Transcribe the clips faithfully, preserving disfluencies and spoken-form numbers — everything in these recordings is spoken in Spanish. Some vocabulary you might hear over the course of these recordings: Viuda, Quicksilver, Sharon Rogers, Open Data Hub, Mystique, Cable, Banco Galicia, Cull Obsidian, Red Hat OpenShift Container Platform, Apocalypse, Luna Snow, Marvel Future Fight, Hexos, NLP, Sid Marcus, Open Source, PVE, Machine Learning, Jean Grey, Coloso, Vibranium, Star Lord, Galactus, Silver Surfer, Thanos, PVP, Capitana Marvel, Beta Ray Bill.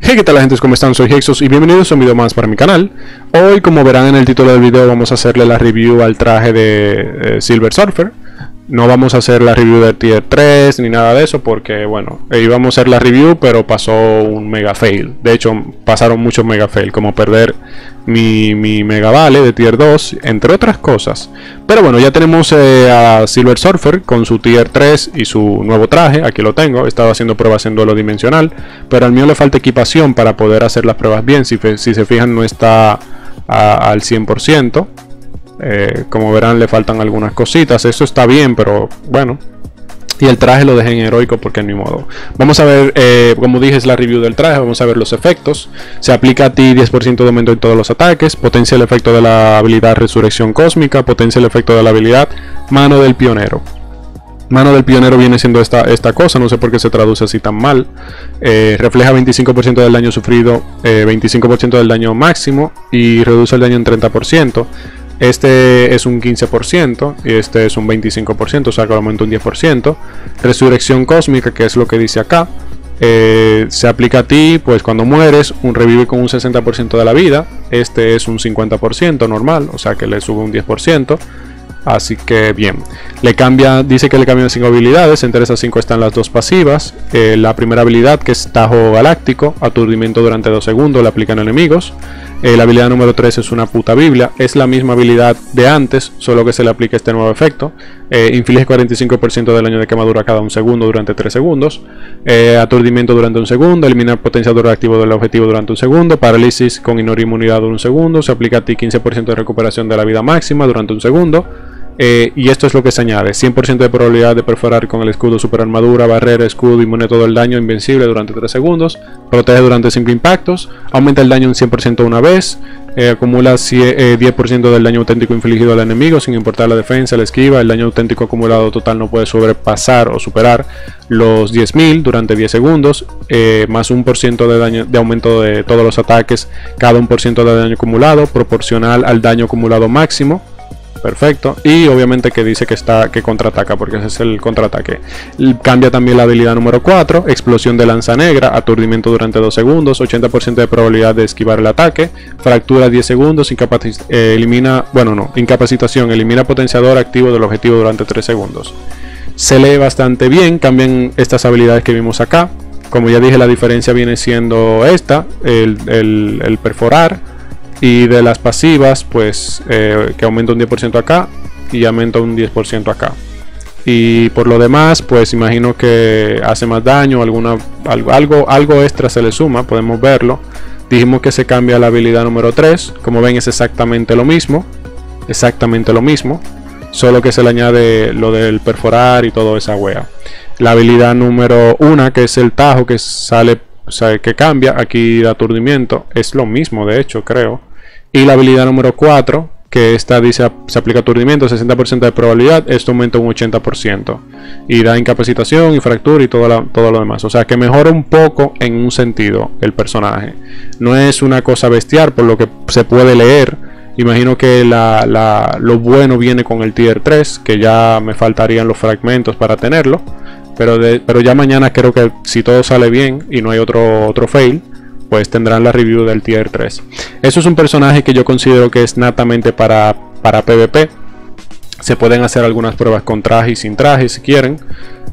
Hey, ¿qué tal la gente? ¿Cómo están? Soy Hexos y bienvenidos a un video más para mi canal. Hoy, como verán en el título del video, vamos a hacerle la review al traje de eh, Silver Surfer. No vamos a hacer la review del tier tres ni nada de eso porque, bueno, íbamos a hacer la review pero pasó un mega fail. De hecho, pasaron muchos mega fail, como perder mi, mi mega vale de tier dos, entre otras cosas. Pero bueno, ya tenemos eh, a Silver Surfer con su tier tres y su nuevo traje. Aquí lo tengo, he estado haciendo pruebas en duelo dimensional, pero al mío le falta equipación para poder hacer las pruebas bien. Si, si se fijan, no está a, al cien por ciento. Eh, como verán, le faltan algunas cositas. Eso está bien, pero bueno. Y el traje lo dejé en heroico porque ni modo. Vamos a ver, eh, como dije, es la review del traje. Vamos a ver los efectos. Se aplica a ti diez por ciento de aumento en todos los ataques. Potencia el efecto de la habilidad Resurrección Cósmica. Potencia el efecto de la habilidad Mano del Pionero. Mano del Pionero viene siendo esta, esta cosa, no sé por qué se traduce así tan mal. Eh, refleja veinticinco por ciento del daño sufrido, eh, veinticinco por ciento del daño máximo y reduce el daño en treinta por ciento. Este es un quince por ciento y este es un veinticinco por ciento, o sea que aumenta un diez por ciento. Resurrección Cósmica, que es lo que dice acá, eh, se aplica a ti pues cuando mueres, un revive con un sesenta por ciento de la vida. Este es un cincuenta por ciento normal, o sea que le sube un diez por ciento. Así que bien, le cambia, dice que le cambian cinco habilidades, entre esas cinco están las dos pasivas. Eh, la primera habilidad, que es Tajo Galáctico, aturdimiento durante dos segundos, le aplican a enemigos. Eh, la habilidad número tres es una puta biblia, es la misma habilidad de antes, solo que se le aplica este nuevo efecto. Eh, inflige cuarenta y cinco por ciento del daño de quemadura cada un segundo durante tres segundos. Eh, aturdimiento durante un segundo, eliminar potenciador activo del objetivo durante un segundo, parálisis con inmunidad durante un segundo, se aplica a ti quince por ciento de recuperación de la vida máxima durante un segundo. Eh, y esto es lo que se añade, cien por ciento de probabilidad de perforar con el escudo, super armadura, barrera, escudo, inmune todo el daño, invencible durante tres segundos, protege durante cinco impactos, aumenta el daño un cien por ciento una vez, eh, acumula cien, eh, diez por ciento del daño auténtico infligido al enemigo sin importar la defensa, la esquiva. El daño auténtico acumulado total no puede sobrepasar o superar los diez mil durante diez segundos, eh, más un por ciento de daño de aumento de todos los ataques, cada un por ciento de daño acumulado, proporcional al daño acumulado máximo. Perfecto, y obviamente que dice que está que contraataca, porque ese es el contraataque. Cambia también la habilidad número cuatro, explosión de lanza negra, aturdimiento durante dos segundos, ochenta por ciento de probabilidad de esquivar el ataque, fractura diez segundos, incapac- eh, elimina, bueno no, incapacitación, elimina potenciador activo del objetivo durante tres segundos. Se lee bastante bien, cambian estas habilidades que vimos acá. Como ya dije, la diferencia viene siendo esta, el, el, el perforar. Y de las pasivas, pues eh, que aumenta un diez por ciento acá y aumenta un diez por ciento acá. Y por lo demás, pues imagino que hace más daño, alguna, algo, algo extra se le suma, podemos verlo. Dijimos que se cambia la habilidad número tres, como ven es exactamente lo mismo, exactamente lo mismo, solo que se le añade lo del perforar y toda esa wea. La habilidad número uno, que es el tajo, que sale, o sea, que cambia, aquí de aturdimiento, es lo mismo de hecho, creo. Y la habilidad número cuatro, que esta dice se aplica aturdimiento, sesenta por ciento de probabilidad, esto aumenta un ochenta por ciento. Y da incapacitación y fractura y todo, la, todo lo demás. O sea que mejora un poco en un sentido el personaje. No es una cosa bestial por lo que se puede leer. Imagino que la, la, lo bueno viene con el tier tres, que ya me faltarían los fragmentos para tenerlo. Pero, de, pero ya mañana creo que si todo sale bien y no hay otro, otro fail, pues tendrán la review del tier tres. Eso es un personaje que yo considero que es natamente para, para PvP. Se pueden hacer algunas pruebas con traje y sin traje si quieren.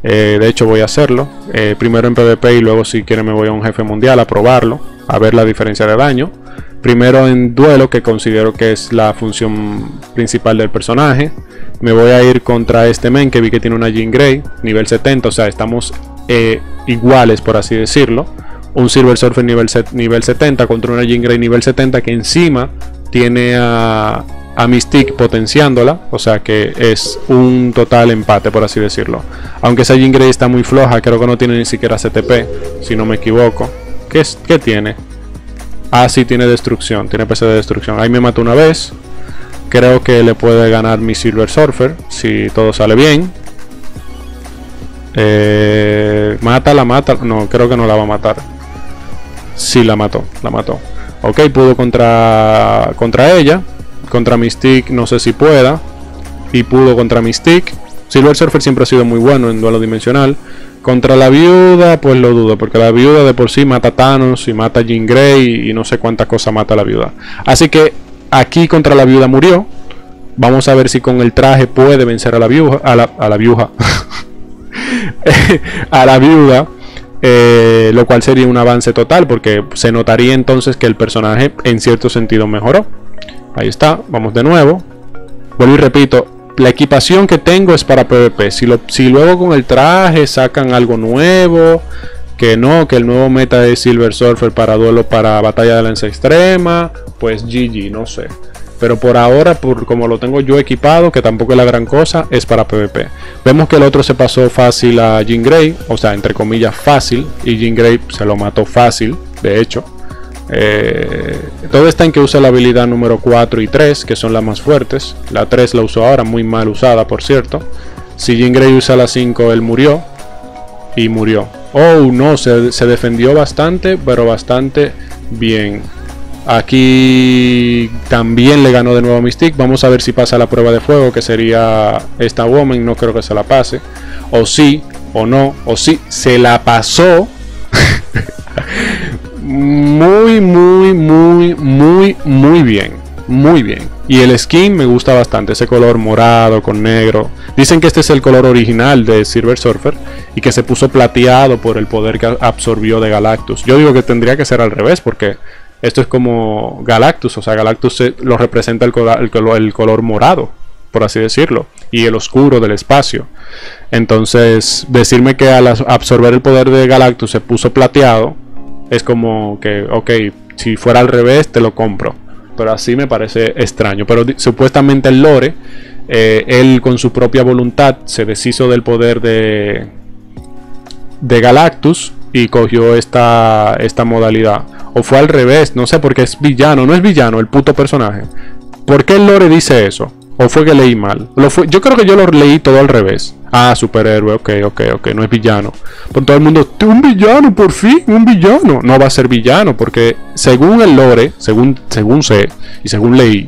Eh, de hecho voy a hacerlo. Eh, primero en PvP y luego si quieren me voy a un jefe mundial a probarlo. A ver la diferencia de daño. Primero en duelo, que considero que es la función principal del personaje. Me voy a ir contra este men que vi que tiene una Jean Grey, nivel setenta. O sea, estamos eh, iguales por así decirlo. Un Silver Surfer nivel, nivel setenta contra una Jean Grey nivel setenta, que encima tiene a, a Mystique potenciándola. O sea que es un total empate por así decirlo. Aunque esa Jean Grey está muy floja, creo que no tiene ni siquiera C T P, si no me equivoco. ¿Qué, es, qué tiene? Ah, sí, tiene destrucción, tiene P C de destrucción. Ahí me mató una vez. Creo que le puede ganar mi Silver Surfer si todo sale bien. Eh, mátala, mátala. No, creo que no la va a matar. Sí, la mató, la mató. Ok, pudo contra, contra ella. Contra Mystique no sé si pueda. Y pudo contra Mystique. Silver Surfer siempre ha sido muy bueno en duelo dimensional. Contra la Viuda, pues lo dudo, porque la Viuda de por sí mata a Thanos y mata a Jean Grey y no sé cuántas cosas mata a la Viuda. Así que aquí contra la Viuda murió. Vamos a ver si con el traje puede vencer a la viuja, a la, a la viuja, a la viuda, eh, lo cual sería un avance total, porque se notaría entonces que el personaje en cierto sentido mejoró. Ahí está, vamos de nuevo. Vuelvo y repito, la equipación que tengo es para PvP. Si, lo, si luego con el traje sacan algo nuevo, que no, que el nuevo meta es Silver Surfer para duelo, para batalla de lanza extrema, pues G G, no sé. Pero por ahora, por como lo tengo yo equipado, que tampoco es la gran cosa, es para PvP. Vemos que el otro se pasó fácil a Jean Grey, o sea, entre comillas fácil, y Jean Grey se lo mató fácil, de hecho. Eh, todo está en que usa la habilidad número cuatro y tres, que son las más fuertes. La tres la usó ahora, muy mal usada, por cierto. Si Jean Grey usa la cinco, él murió. Y murió. Oh, no, se, se defendió bastante, pero bastante bien. Aquí también le ganó de nuevo a Mystique. Vamos a ver si pasa la prueba de fuego, que sería esta woman. No creo que se la pase. O sí, o no, o sí, se la pasó. Muy, muy, muy, muy, muy bien. Muy bien. Y el skin me gusta bastante. Ese color morado con negro. Dicen que este es el color original de Silver Surfer y que se puso plateado por el poder que absorbió de Galactus. Yo digo que tendría que ser al revés, porque esto es como Galactus, o sea, Galactus se, lo representa el, el, el color morado, por así decirlo, y el oscuro del espacio. Entonces, decirme que al absorber el poder de Galactus se puso plateado, es como que, ok, si fuera al revés te lo compro. Pero así me parece extraño. Pero supuestamente el lore, eh, él con su propia voluntad se deshizo del poder de, de Galactus y cogió esta, esta modalidad. O fue al revés, no sé, porque es villano. No es villano el puto personaje. ¿Por qué el lore dice eso? ¿O fue que leí mal? Lo fue, yo creo que yo lo leí todo al revés. Ah, superhéroe, ok, ok, ok, no es villano. Por todo el mundo, un villano, por fin, un villano. No va a ser villano, porque según el lore, según, según sé y según leí,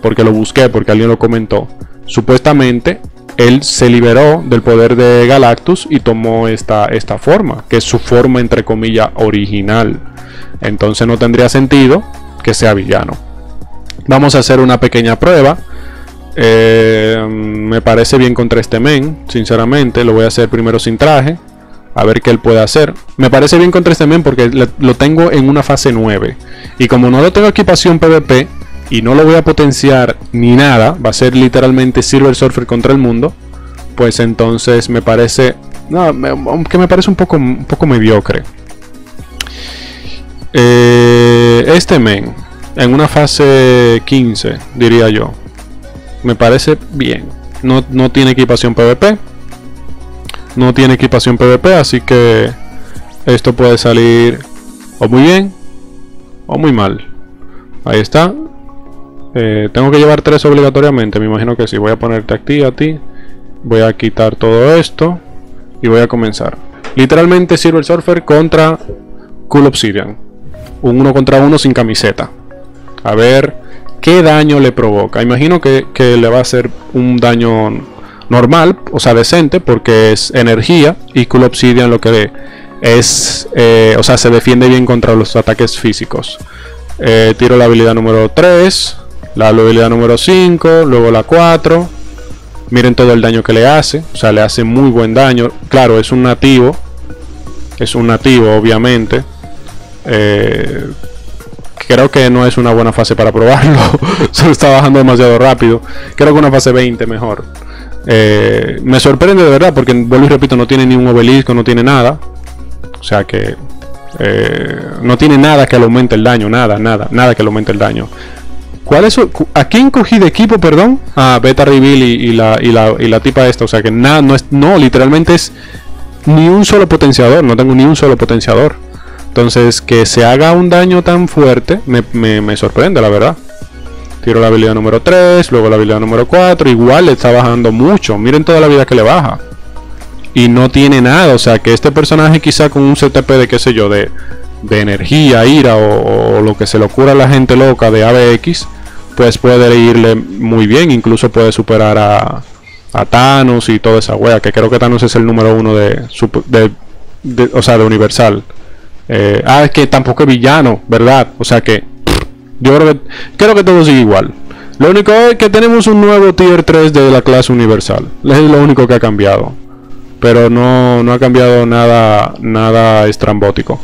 porque lo busqué, porque alguien lo comentó, supuestamente él se liberó del poder de Galactus y tomó esta, esta forma, que es su forma entre comillas original. Entonces no tendría sentido que sea villano. Vamos a hacer una pequeña prueba. eh, Me parece bien contra este men, sinceramente. Lo voy a hacer primero sin traje, a ver qué él puede hacer. Me parece bien contra este men porque lo tengo en una fase nueve, y como no lo tengo equipación PvP y no lo voy a potenciar ni nada, va a ser literalmente Silver Surfer contra el mundo. Pues entonces me parece, no, me, aunque me parece un poco, un poco mediocre. Eh, este men, en una fase quince, diría yo, me parece bien. No, no tiene equipación PvP. No tiene equipación PvP, así que esto puede salir o muy bien o muy mal. Ahí está. Eh, tengo que llevar tres obligatoriamente, me imagino que sí. Voy a ponerte a ti, a ti. Voy a quitar todo esto y voy a comenzar. Literalmente Silver Surfer contra Cull Obsidian. Un uno contra uno sin camiseta. A ver qué daño le provoca. Imagino que, que le va a hacer un daño normal, o sea, decente, porque es energía. Y Cull Obsidian lo que es, eh, o sea, se defiende bien contra los ataques físicos. eh, Tiro la habilidad número tres, la habilidad número cinco, luego la cuatro. Miren todo el daño que le hace. O sea, le hace muy buen daño. Claro, es un nativo. Es un nativo, obviamente. eh, Creo que no es una buena fase para probarlo. Se lo está bajando demasiado rápido. Creo que una fase veinte mejor. eh, Me sorprende de verdad, porque vuelvo y repito, no tiene ni un obelisco, no tiene nada. O sea que eh, no tiene nada que le aumente el daño. Nada, nada, nada que le aumente el daño. ¿Cuál es? ¿A quién cogí de equipo, perdón? A ah, Beta Ray Bill y, y, la, y, la, y la tipa esta. O sea que nada, no es. No, literalmente es ni un solo potenciador. No tengo ni un solo potenciador. Entonces, que se haga un daño tan fuerte me, me, me sorprende, la verdad. Tiro la habilidad número tres, luego la habilidad número cuatro. Igual le está bajando mucho. Miren toda la vida que le baja. Y no tiene nada. O sea que este personaje, quizá con un C T P de qué sé yo, de. de energía, ira o, o lo que se le ocurra a la gente loca de A B X, pues puede irle muy bien, incluso puede superar a, a Thanos y toda esa wea, que creo que Thanos es el número uno de, de, de o sea, de Universal. Eh, ah, es que tampoco es villano, ¿verdad? O sea que pff, yo creo que, creo que todo sigue igual. Lo único es que tenemos un nuevo tier tres de la clase Universal. Es lo único que ha cambiado. Pero no, no ha cambiado nada, nada estrambótico.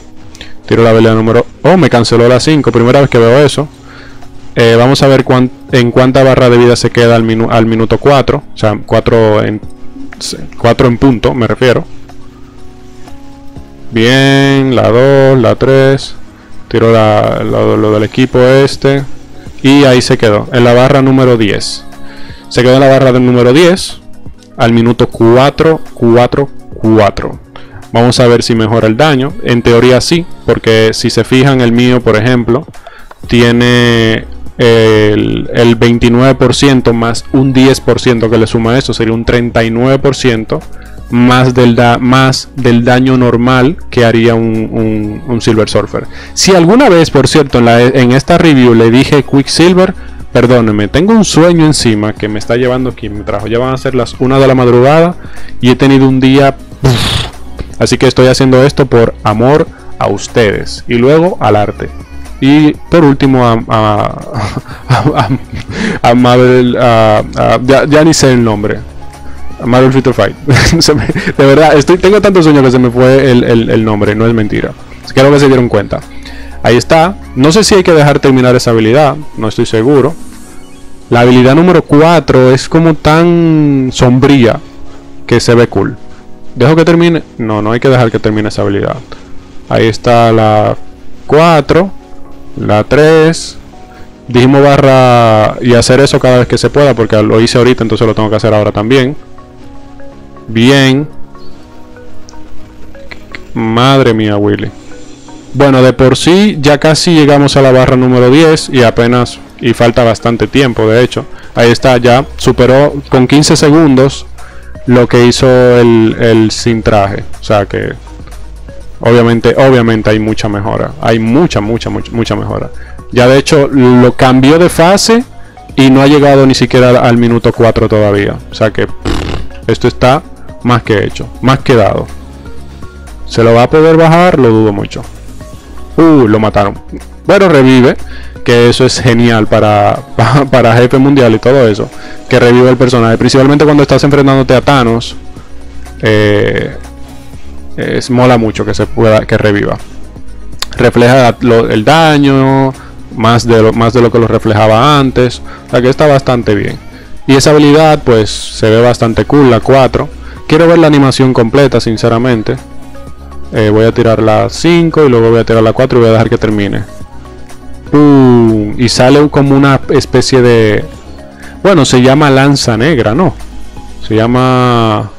Tiro la velea número... Oh, me canceló la cinco. Primera vez que veo eso. Eh, vamos a ver cuán, en cuánta barra de vida se queda al, minu, al minuto cuatro. O sea, cuatro en, cuatro en punto, me refiero. Bien, la dos, la tres. Tiro la, la, lo del equipo este. Y ahí se quedó, en la barra número diez. Se quedó en la barra del número diez. Al minuto cuatro, cuatro, cuatro. Vamos a ver si mejora el daño. En teoría sí, porque si se fijan el mío, por ejemplo, tiene el, el veintinueve por ciento más un diez por ciento que le suma eso. Sería un treinta y nueve por ciento más del, da, más del daño normal que haría un, un, un Silver Surfer. Si alguna vez, por cierto, en, la, en esta review le dije Quicksilver, perdónenme, tengo un sueño encima que me está llevando aquí, me trajo, ya van a ser las una de la madrugada y he tenido un día, puff, así que estoy haciendo esto por amor a ustedes y luego al arte. Y por último a, a, a, a, a Marvel, a, a, ya, ya ni sé el nombre, a Marvel Future Fight. me, de verdad, estoy, tengo tanto sueño que se me fue el, el, el nombre, no es mentira. Creo que se dieron cuenta. Ahí está, no sé si hay que dejar terminar esa habilidad, no estoy seguro. La habilidad número cuatro es como tan sombría que se ve cool. ¿Dejo que termine? No, no hay que dejar que termine esa habilidad. Ahí está la cuatro. La tres. Dijimos barra y hacer eso cada vez que se pueda, porque lo hice ahorita, entonces lo tengo que hacer ahora también. Bien. Madre mía, Willy. Bueno, de por sí ya casi llegamos a la barra número diez. Y apenas, y falta bastante tiempo, de hecho. Ahí está, ya superó con quince segundos lo que hizo el, el sin traje. O sea que... Obviamente, obviamente hay mucha mejora. Hay mucha, mucha, mucha, mucha mejora. Ya de hecho lo cambió de fase y no ha llegado ni siquiera al, al minuto cuatro todavía. O sea que pff, esto está más que hecho, más que dado. ¿Se lo va a poder bajar? Lo dudo mucho. Uh, lo mataron. Pero revive, que eso es genial para, para, para jefe mundial y todo eso. Que revive el personaje, principalmente cuando estás enfrentándote a Thanos. Eh... Es, mola mucho que se pueda, que reviva. Refleja lo, el daño más de, lo, más de lo que lo reflejaba antes. O sea que está bastante bien. Y esa habilidad pues se ve bastante cool, la cuatro. Quiero ver la animación completa, sinceramente. eh, Voy a tirar la cinco y luego voy a tirar la cuatro y voy a dejar que termine. ¡Pum! Y sale como una especie de... Bueno, se llama lanza negra, ¿no? Se llama...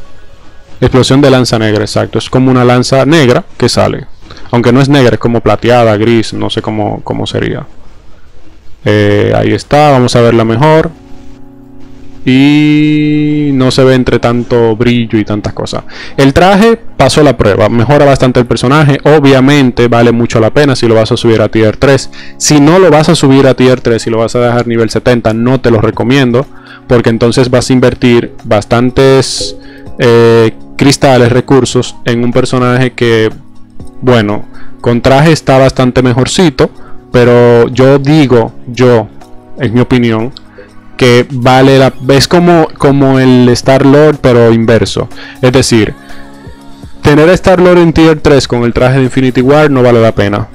Explosión de lanza negra, exacto. Es como una lanza negra que sale. Aunque no es negra, es como plateada, gris. No sé cómo, cómo sería. eh, Ahí está, vamos a verla mejor. Y no se ve entre tanto brillo y tantas cosas. El traje pasó la prueba, mejora bastante el personaje. Obviamente vale mucho la pena si lo vas a subir a tier tres. Si no lo vas a subir a tier tres, si lo vas a dejar nivel setenta, no te lo recomiendo, porque entonces vas a invertir bastantes... Eh, cristales, recursos en un personaje que, bueno, con traje está bastante mejorcito, pero yo digo, yo, en mi opinión, que vale la... Es como, como el Star Lord, pero inverso. Es decir, tener a Star Lord en tier tres con el traje de Infinity War no vale la pena,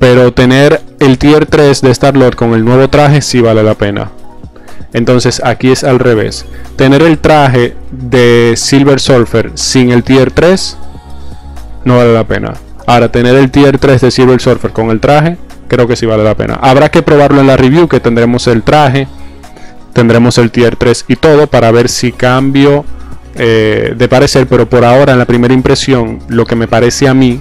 pero tener el tier tres de Star Lord con el nuevo traje sí vale la pena. Entonces aquí es al revés. Tener el traje de Silver Surfer sin el tier tres no vale la pena. Ahora tener el tier tres de Silver Surfer con el traje creo que sí vale la pena. Habrá que probarlo en la review, que tendremos el traje, tendremos el tier tres y todo, para ver si cambio eh, de parecer. Pero por ahora, en la primera impresión, lo que me parece a mí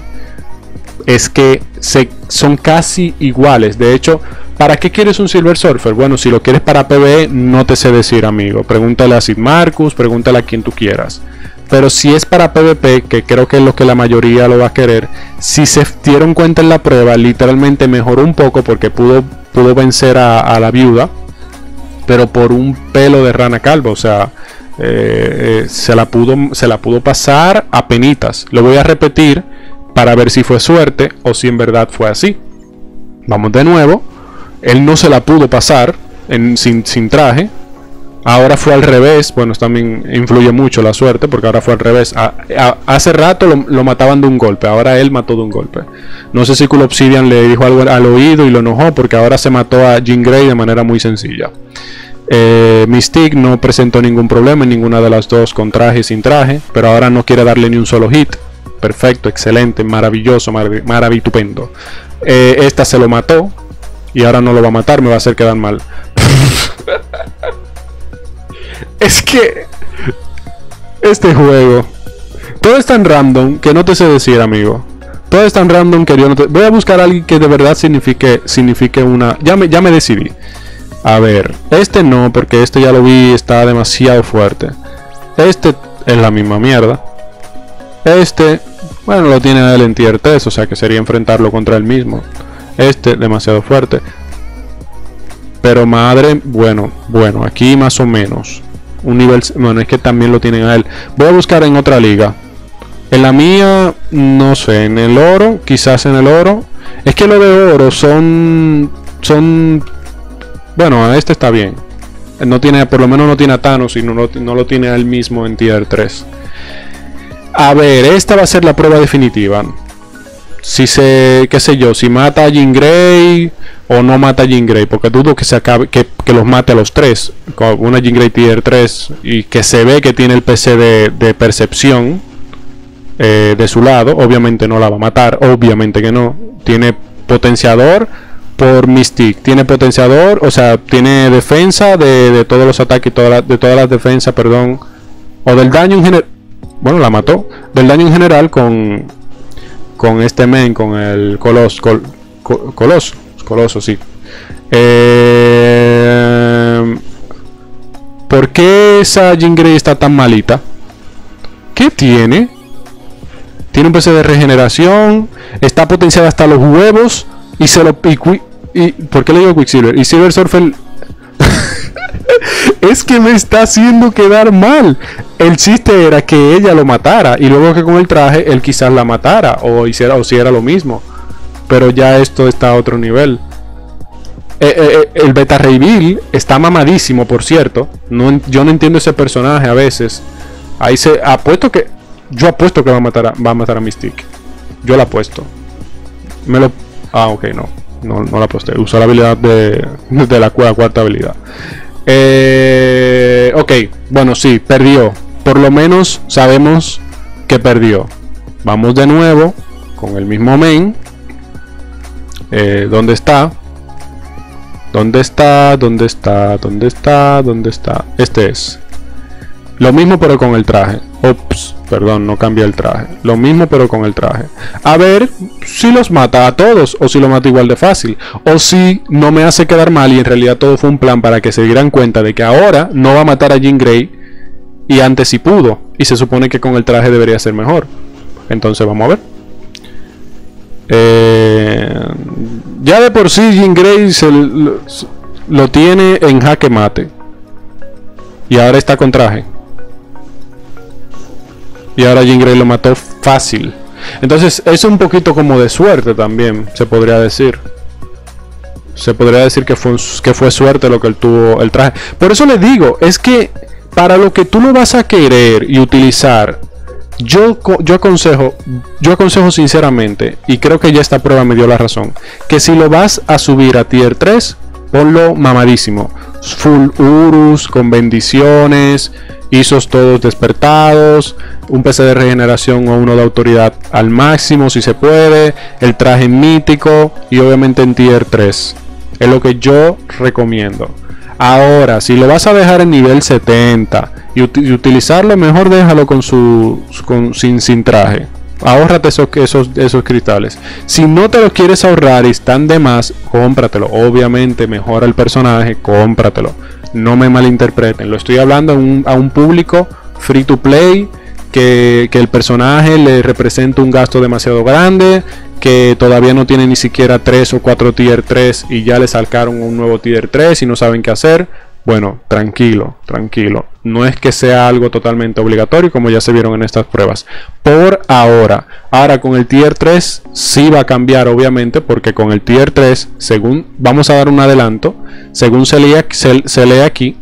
es que se, son casi iguales. De hecho, ¿para qué quieres un Silver Surfer? Bueno, si lo quieres para P V E, no te sé decir, amigo. Pregúntale a Sid Marcus, pregúntale a quien tú quieras. Pero si es para P V P, que creo que es lo que la mayoría lo va a querer, si se dieron cuenta en la prueba, literalmente mejoró un poco, porque pudo, pudo vencer a, a la viuda, pero por un pelo de rana calva. O sea, eh, eh, se la pudo, se la pudo pasar a penitas. Lo voy a repetir para ver si fue suerte o si en verdad fue así. Vamos de nuevo. Él no se la pudo pasar en, sin, sin traje. Ahora fue al revés. Bueno, también influye mucho la suerte, porque ahora fue al revés. A, a, hace rato lo, lo mataban de un golpe. Ahora él mató de un golpe. No sé si Cull Obsidian le dijo algo al oído y lo enojó, porque ahora se mató a Jean Grey de manera muy sencilla. Eh, Mystique no presentó ningún problema en ninguna de las dos, con traje y sin traje, pero ahora no quiere darle ni un solo hit. Perfecto, excelente, maravilloso, marav maravitupendo. Eh, esta se lo mató y ahora no lo va a matar, me va a hacer quedar mal. Es que este juego, todo es tan random que no te sé decir, amigo. Todo es tan random que yo no te... Voy a buscar a alguien que de verdad signifique, signifique una... Ya me, ya me decidí. A ver, este no, porque este ya lo vi, está demasiado fuerte. Este es la misma mierda. Este, bueno, lo tiene él en tier tres, o sea que sería enfrentarlo contra él mismo. Este, demasiado fuerte. Pero madre, bueno, bueno, aquí más o menos. Un nivel, bueno, es que también lo tienen a él. Voy a buscar en otra liga. En la mía, no sé, en el oro, quizás en el oro. Es que lo de oro son, son, bueno, este está bien. No tiene, por lo menos no tiene a Thanos y no, no, no lo tiene a él mismo en tier tres. A ver, esta va a ser la prueba definitiva. Si se, qué sé yo, si mata a Jean Grey o no mata a Jean Grey, porque dudo que se acabe, que, que los mate a los tres, con una Jean Grey tier tres, y que se ve que tiene el P C de, de percepción eh, de su lado, obviamente no la va a matar, obviamente que no. Tiene potenciador por Mystique, tiene potenciador, o sea, tiene defensa de, de todos los ataques, toda la, de todas las defensas, perdón, o del daño en general. Bueno, la mató, del daño en general con... con este men, con el Coloso, Col, Col, Coloso, Coloso, sí. Eh, ¿Por qué esa Jean Grey está tan malita? ¿Qué tiene? Tiene un P C de regeneración, está potenciada hasta los huevos, y se lo... Y, y, ¿por qué le digo Quicksilver? Y Silver Surfer... Es que me está haciendo quedar mal. El chiste era que ella lo matara y luego que con el traje él quizás la matara o hiciera, o si era lo mismo. Pero ya esto está a otro nivel. eh, eh, El Beta Ray Bill está mamadísimo, por cierto. No, yo no entiendo ese personaje a veces. Ahí se apuesto que Yo apuesto que va a matar a, va a, matar a Mystique. Yo la apuesto. Me lo... Ah, ok, no. No, no la aposté. Usó la habilidad de, de la, la cuarta habilidad. Eh, ok, bueno, sí, perdió. Por lo menos sabemos que perdió. Vamos de nuevo con el mismo main. Eh, ¿Dónde está? ¿Dónde está? ¿Dónde está? ¿Dónde está? ¿Dónde está? Este es. Lo mismo pero con el traje. Ops, perdón, no cambié el traje. Lo mismo pero con el traje. A ver si los mata a todos, o si lo mata igual de fácil, o si no me hace quedar mal y en realidad todo fue un plan para que se dieran cuenta de que ahora no va a matar a Jean Grey y antes sí pudo, y se supone que con el traje debería ser mejor. Entonces vamos a ver. eh, Ya de por sí Jean Grey se lo, lo tiene en jaque mate, y ahora está con traje. Y ahora Jean Grey lo mató fácil. Entonces es un poquito como de suerte también, se podría decir. Se podría decir que fue, que fue suerte lo que él tuvo el traje. Por eso le digo, es que para lo que tú lo vas a querer y utilizar, yo, yo aconsejo, yo aconsejo sinceramente, y creo que ya esta prueba me dio la razón, que si lo vas a subir a tier tres, ponlo mamadísimo. Full Urus, con bendiciones, Isos todos despertados, un P C de regeneración o uno de autoridad al máximo si se puede, el traje mítico y obviamente en tier tres. Es lo que yo recomiendo. Ahora, si lo vas a dejar en nivel setenta y, ut y utilizarlo, mejor déjalo con su, con, sin, sin traje. Ahórrate esos, esos, esos cristales. Si no te los quieres ahorrar y están de más, cómpratelo. Obviamente mejora el personaje, cómpratelo. No me malinterpreten, lo estoy hablando a un, a un público free to play, que, que el personaje le representa un gasto demasiado grande, que todavía no tiene ni siquiera tres o cuatro tier tres y ya le sacaron un nuevo tier tres y no saben qué hacer. Bueno, tranquilo, tranquilo. No es que sea algo totalmente obligatorio, como ya se vieron en estas pruebas. Por ahora. Ahora con el tier tres sí va a cambiar, obviamente, porque con el tier tres, según, vamos a dar un adelanto, según se lee, se, se lee aquí,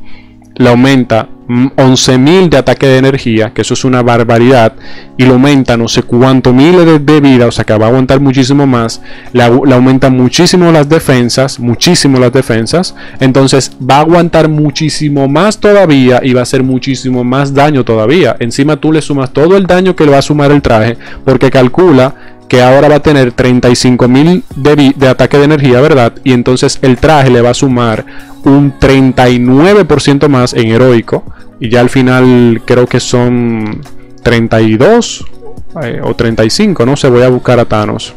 le aumenta once mil de ataque de energía, que eso es una barbaridad, y le aumenta no sé cuánto miles de, de vida, o sea que va a aguantar muchísimo más, le, le aumenta muchísimo las defensas, muchísimo las defensas, entonces va a aguantar muchísimo más todavía y va a hacer muchísimo más daño todavía. Encima tú le sumas todo el daño que le va a sumar el traje, porque calcula que ahora va a tener treinta y cinco mil de, de ataque de energía, ¿verdad? Y entonces el traje le va a sumar un treinta y nueve por ciento más en heroico. Y ya al final creo que son treinta y dos eh, o treinta y cinco, no sé, voy a buscar a Thanos.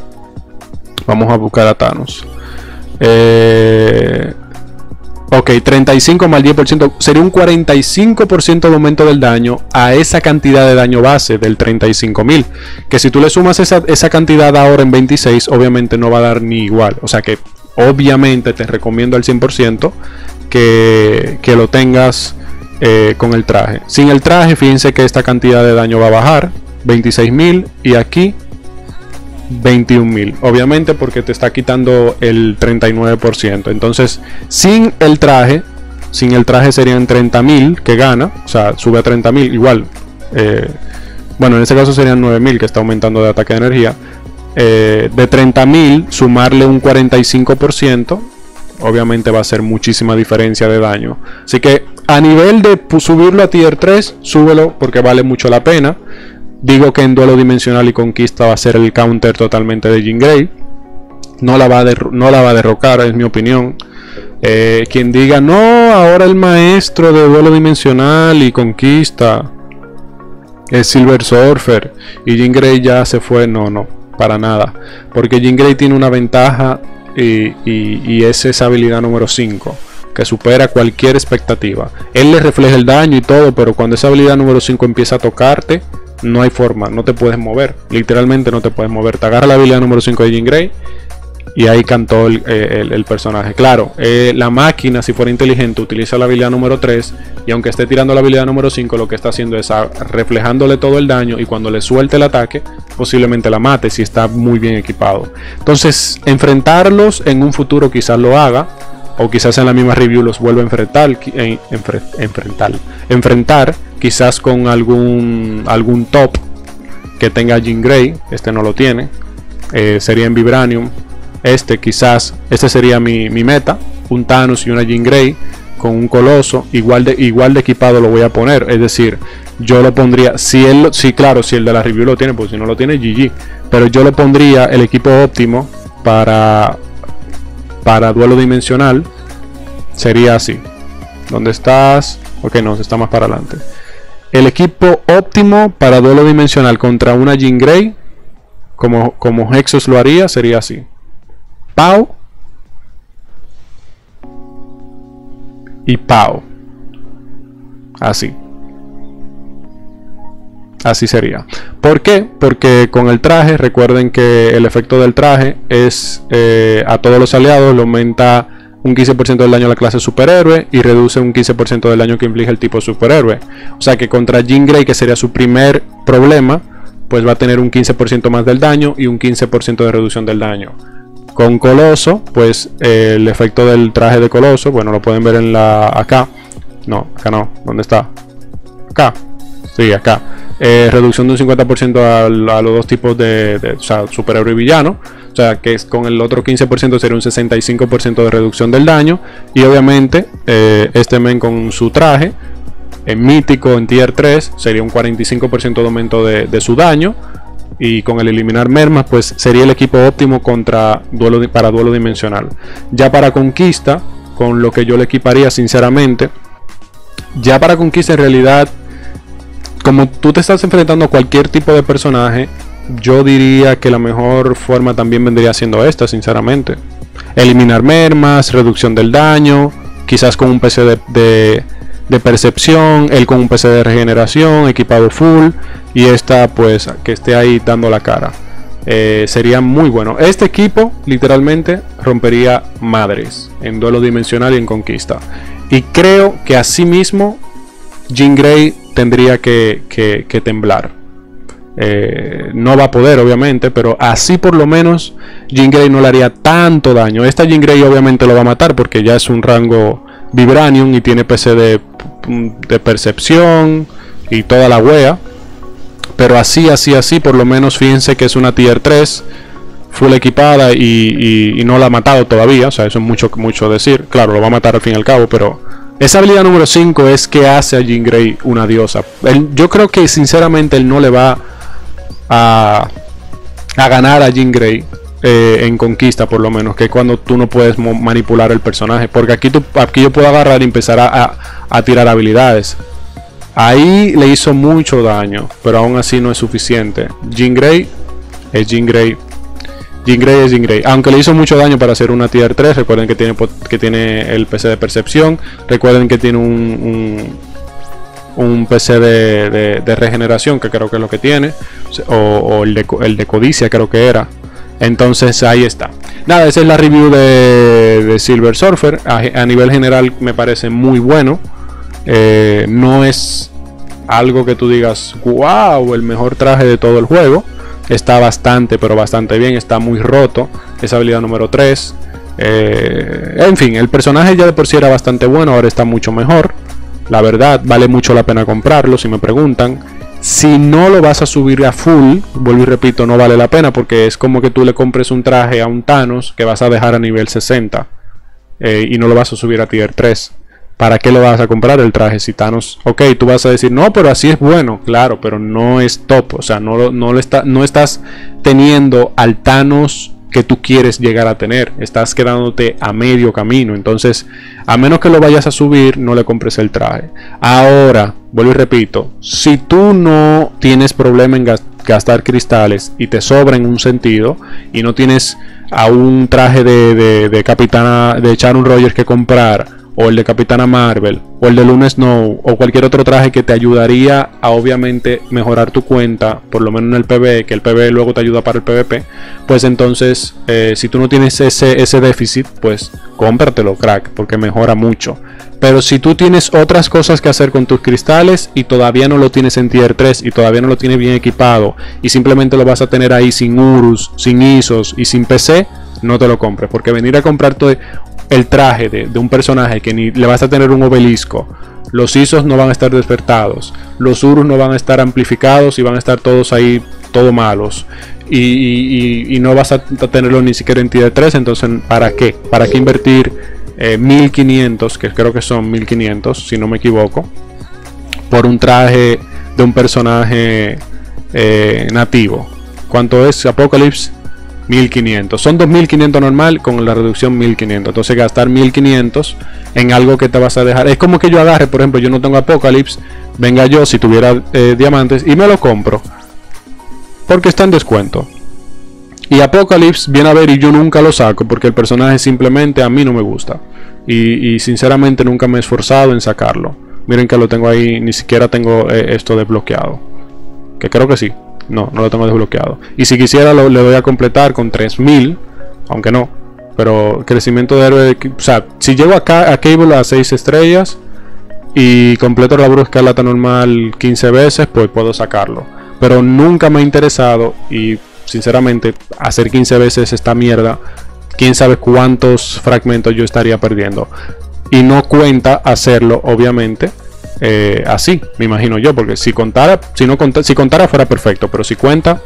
Vamos a buscar a Thanos. Eh, ok, treinta y cinco más diez por ciento. Sería un cuarenta y cinco por ciento de aumento del daño a esa cantidad de daño base del treinta y cinco mil. Que si tú le sumas esa, esa cantidad ahora en veintiséis, obviamente no va a dar ni igual. O sea que obviamente te recomiendo al cien por ciento que, que lo tengas eh, con el traje. Sin el traje, fíjense que esta cantidad de daño va a bajar, veintiséis mil, y aquí veintiún mil, obviamente porque te está quitando el treinta y nueve por ciento. Entonces, sin el traje, sin el traje serían treinta mil que gana, o sea, sube a treinta mil, igual. Eh, bueno, en este caso serían nueve mil que está aumentando de ataque de energía. Eh, de treinta mil sumarle un cuarenta y cinco por ciento, obviamente va a ser muchísima diferencia de daño. Así que a nivel de subirlo a tier tres, súbelo porque vale mucho la pena. Digo que en duelo dimensional y conquista va a ser el counter totalmente de Jean Grey. No la va a, derro no la va a derrocar, es mi opinión. Eh, quien diga, no, ahora el maestro de duelo dimensional y conquista es Silver Surfer y Jean Grey ya se fue, no, no. Para nada, porque Jean Grey tiene una ventaja y, y, y es esa habilidad número cinco que supera cualquier expectativa. Él le refleja el daño y todo, pero cuando esa habilidad número cinco empieza a tocarte, no hay forma, no te puedes mover, literalmente no te puedes mover. Te agarra la habilidad número cinco de Jean Grey y ahí cantó el, el, el personaje. Claro, eh, la máquina, si fuera inteligente, utiliza la habilidad número tres. Y aunque esté tirando la habilidad número cinco, lo que está haciendo es reflejándole todo el daño. Y cuando le suelte el ataque, posiblemente la mate si está muy bien equipado. Entonces, enfrentarlos en un futuro quizás lo haga. O quizás en la misma review los vuelva a enfrentar. En, enfre, enfrentar, enfrentar quizás con algún, algún top que tenga Jean Grey. Este no lo tiene. Eh, sería en Vibranium. Este quizás, este sería mi, mi meta, un Thanos y una Jean Grey con un Coloso, igual de, igual de equipado lo voy a poner, es decir, yo lo pondría, si él, sí, claro, si el de la review lo tiene, pues si no lo tiene, G G, pero yo le pondría el equipo óptimo para, para duelo dimensional, sería así, ¿dónde estás? Ok, no, está más para adelante, el equipo óptimo para duelo dimensional contra una Jean Grey, como, como Hexos lo haría, sería así. Pau y Pau, así, así sería. ¿Por qué? Porque con el traje, recuerden que el efecto del traje es eh, a todos los aliados le aumenta un quince por ciento del daño a la clase superhéroe y reduce un quince por ciento del daño que inflige el tipo superhéroe. O sea que contra Jean Grey, que sería su primer problema, pues va a tener un quince por ciento más del daño y un quince por ciento de reducción del daño. Con Coloso, pues eh, el efecto del traje de Coloso, bueno, lo pueden ver en la acá. No, acá no. ¿Dónde está? Acá. Sí, acá. Eh, reducción de un cincuenta por ciento a, a los dos tipos de, de o sea, superhéroe y villano. O sea, que es con el otro quince por ciento sería un sesenta y cinco por ciento de reducción del daño. Y obviamente, eh, este men con su traje, en mítico, en tier tres, sería un cuarenta y cinco por ciento de aumento de, de su daño. Y con el eliminar mermas, pues sería el equipo óptimo contra duelo, para duelo dimensional. Ya para conquista, con lo que yo le equiparía sinceramente, ya para conquista en realidad, como tú te estás enfrentando a cualquier tipo de personaje, yo diría que la mejor forma también vendría siendo esta, sinceramente. Eliminar mermas, reducción del daño, quizás con un P C de, de, de percepción, él con un P C de regeneración, equipado full. Y esta pues que esté ahí dando la cara. Eh, sería muy bueno. Este equipo literalmente rompería madres en duelo dimensional y en conquista. Y creo que asimismo Jean Grey tendría que, que, que temblar. Eh, no va a poder, obviamente, pero así por lo menos Jean Grey no le haría tanto daño. Esta Jean Grey obviamente lo va a matar porque ya es un rango Vibranium y tiene P C de, de percepción y toda la wea. Pero así, así, así, por lo menos fíjense que es una tier tres full equipada y, y, y no la ha matado todavía. O sea, eso es mucho, mucho decir. Claro, lo va a matar al fin y al cabo, pero esa habilidad número cinco es que hace a Jean Grey una diosa. Él, yo creo que sinceramente él no le va a, a ganar a Jean Grey eh, en conquista, por lo menos, que es cuando tú no puedes manipular el personaje. Porque aquí, tú, aquí yo puedo agarrar y empezar a, a, a tirar habilidades. Ahí le hizo mucho daño, pero aún así no es suficiente. Jean Grey es Jean Grey. Jean Grey es Jean Grey, aunque le hizo mucho daño para hacer una tier tres, recuerden que tiene, que tiene el P C de percepción, recuerden que tiene un, un, un P C de, de, de regeneración, que creo que es lo que tiene, o, o el, de, el de codicia creo que era. Entonces ahí está. Nada, esa es la review de, de Silver Surfer. A, a nivel general me parece muy bueno, eh, no es algo que tú digas, wow, el mejor traje de todo el juego. Está bastante, pero bastante bien. Está muy roto. Esa habilidad número tres. Eh, en fin, el personaje ya de por sí era bastante bueno. Ahora está mucho mejor. La verdad, vale mucho la pena comprarlo, si me preguntan. Si no lo vas a subir a full, vuelvo y repito, no vale la pena. Porque es como que tú le compres un traje a un Thanos que vas a dejar a nivel sesenta. Eh, y no lo vas a subir a tier tres. ¿Para qué lo vas a comprar el traje si Thanos? Ok, tú vas a decir, no, pero así es bueno. Claro, pero no es top. O sea, no, no, lo está, no estás teniendo al Thanos que tú quieres llegar a tener. Estás quedándote a medio camino. Entonces, a menos que lo vayas a subir, no le compres el traje. Ahora, vuelvo y repito, si tú no tienes problema en gastar cristales y te sobra en un sentido y no tienes a un traje de, de, de Capitana, de Sharon Rogers que comprar, o el de Capitana Marvel, o el de Luna Snow, o cualquier otro traje que te ayudaría a obviamente mejorar tu cuenta, por lo menos en el P V E, que el P V E luego te ayuda para el P V P, pues entonces, eh, si tú no tienes ese, ese déficit, pues cómpratelo, crack, porque mejora mucho. Pero si tú tienes otras cosas que hacer con tus cristales y todavía no lo tienes en tier tres y todavía no lo tienes bien equipado y simplemente lo vas a tener ahí sin U R Us, sin I S Os y sin P C, no te lo compres, porque venir a comprarte el traje de, de un personaje que ni le vas a tener un obelisco, los I S Os no van a estar despertados, los U R Us no van a estar amplificados y van a estar todos ahí, todo malos, y, y, y no vas a tenerlo ni siquiera en tier tres. Entonces, ¿para qué? ¿Para qué invertir eh, mil quinientos, que creo que son mil quinientos si no me equivoco, por un traje de un personaje eh, nativo? ¿Cuánto es Apocalypse? mil quinientos, son dos mil quinientos normal con la reducción mil quinientos. Entonces gastar mil quinientos en algo que te vas a dejar, es como que yo agarre, por ejemplo, yo no tengo Apocalypse, venga yo si tuviera eh, diamantes y me lo compro porque está en descuento, y Apocalypse viene a ver y yo nunca lo saco porque el personaje simplemente a mí no me gusta y, y sinceramente nunca me he esforzado en sacarlo. Miren que lo tengo ahí, ni siquiera tengo eh, esto desbloqueado, que creo que sí. No, no lo tengo desbloqueado. Y si quisiera lo, le voy a completar con tres mil. Aunque no. Pero crecimiento de héroe. O sea, si llego acá a Cable a seis estrellas y completo la brusca lata normal quince veces, pues puedo sacarlo. Pero nunca me ha interesado. Y sinceramente, hacer quince veces esta mierda, quién sabe cuántos fragmentos yo estaría perdiendo. Y no cuenta hacerlo, obviamente. Eh, así, me imagino yo, porque si contara, si no contara, si contara fuera perfecto, pero si cuenta,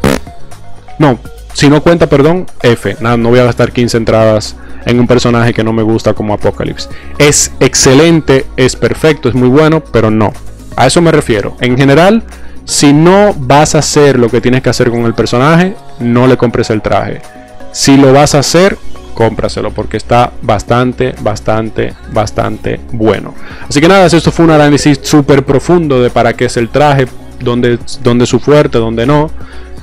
no, si no cuenta, perdón, F, nada, no voy a gastar quince entradas en un personaje que no me gusta como Apocalypse. Es excelente, es perfecto, es muy bueno, pero no, a eso me refiero. En general, si no vas a hacer lo que tienes que hacer con el personaje, no le compres el traje. Si lo vas a hacer, cómpraselo, porque está bastante, bastante, bastante bueno. Así que nada, esto fue un análisis súper profundo de para qué es el traje, dónde, dónde es su fuerte, dónde no.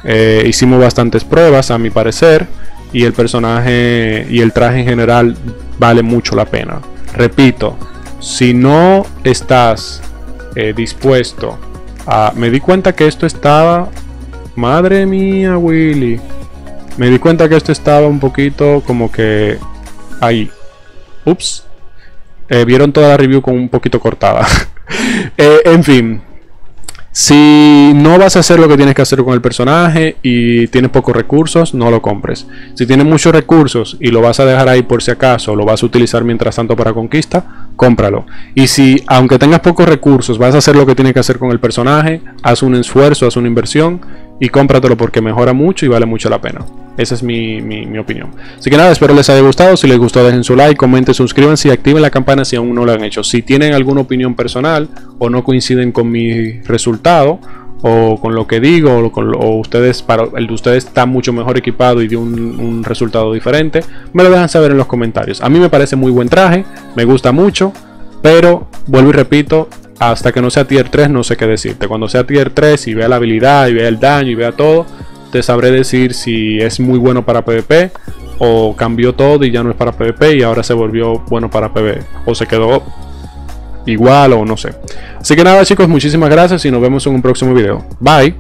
Eh, hicimos bastantes pruebas, a mi parecer, y el personaje y el traje en general vale mucho la pena. Repito, si no estás eh, dispuesto a... Me di cuenta que esto estaba... Madre mía, Willy. Me di cuenta que esto estaba un poquito como que ahí. Ups. Eh, vieron toda la review con un poquito cortada. eh, en fin. Si no vas a hacer lo que tienes que hacer con el personaje y tienes pocos recursos, no lo compres. Si tienes muchos recursos y lo vas a dejar ahí por si acaso, lo vas a utilizar mientras tanto para conquista, cómpralo. Y si, aunque tengas pocos recursos, vas a hacer lo que tienes que hacer con el personaje, haz un esfuerzo, haz una inversión y cómpratelo, porque mejora mucho y vale mucho la pena. Esa es mi, mi, mi opinión. Así que nada, espero les haya gustado. Si les gustó, dejen su like, comenten, suscríbanse y activen la campana si aún no lo han hecho. Si tienen alguna opinión personal o no coinciden con mi resultado o con lo que digo, o, con, o ustedes, para, el de ustedes está mucho mejor equipado y dio un, un resultado diferente, me lo dejan saber en los comentarios. A mí me parece muy buen traje, me gusta mucho, pero vuelvo y repito, hasta que no sea tier tres no sé qué decirte. Cuando sea tier tres y vea la habilidad y vea el daño y vea todo, te sabré decir si es muy bueno para PvP o cambió todo y ya no es para PvP y ahora se volvió bueno para PvE, o se quedó igual, o no sé. Así que nada, chicos, muchísimas gracias y nos vemos en un próximo video. Bye.